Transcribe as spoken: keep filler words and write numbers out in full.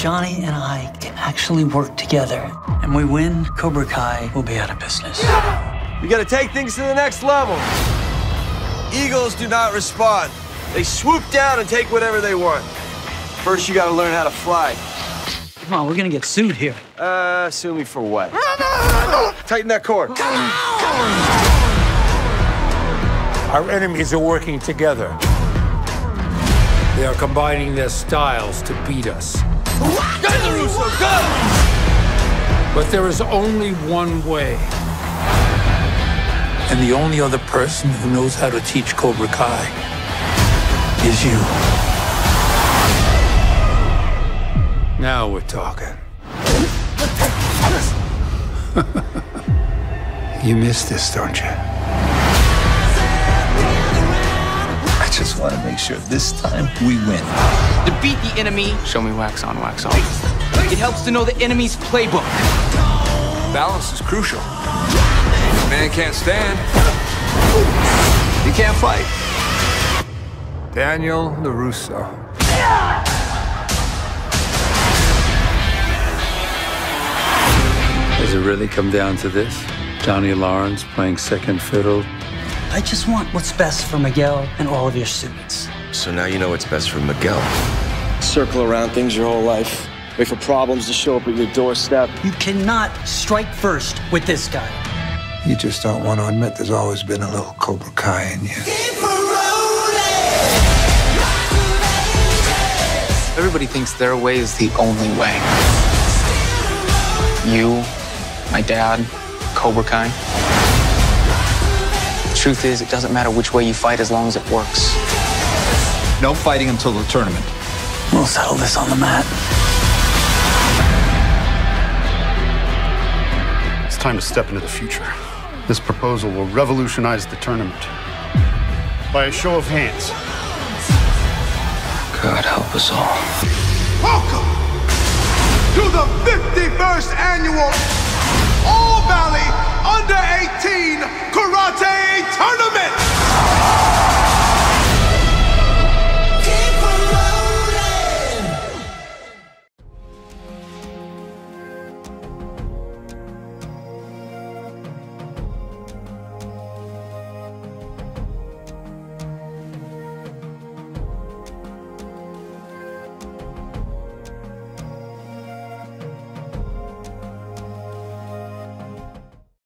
Johnny and I can actually work together, and we win, Cobra Kai will be out of business. We gotta take things to the next level. Eagles do not respond. They swoop down and take whatever they want. First, you gotta learn how to fly. Come on, we're gonna get sued here. Uh, sue me for what? Tighten that cord. Our enemies are working together. They are combining their styles to beat us. Go, LaRusso, go! But there is only one way. And the only other person who knows how to teach Cobra Kai is you. Now we're talking. You miss this, don't you? I just want to make sure this time we win. To beat the enemy, show me wax on, wax off. It helps to know the enemy's playbook. Balance is crucial. If a man can't stand, he can't fight. Daniel LaRusso. Yeah! Does it really come down to this? Johnny Lawrence playing second fiddle? I just want what's best for Miguel and all of your students. So now you know what's best for Miguel. Circle around things your whole life. Wait for problems to show up at your doorstep. You cannot strike first with this guy. You just don't want to admit there's always been a little Cobra Kai in you. Keep rolling. Everybody thinks their way is the only way. You, my dad, Cobra Kai. The truth is, it doesn't matter which way you fight as long as it works. No fighting until the tournament. We'll settle this on the mat. It's time to step into the future. This proposal will revolutionize the tournament. By a show of hands. God help us all. Welcome to the fifty-first annual All Valley Under eighteen Karate.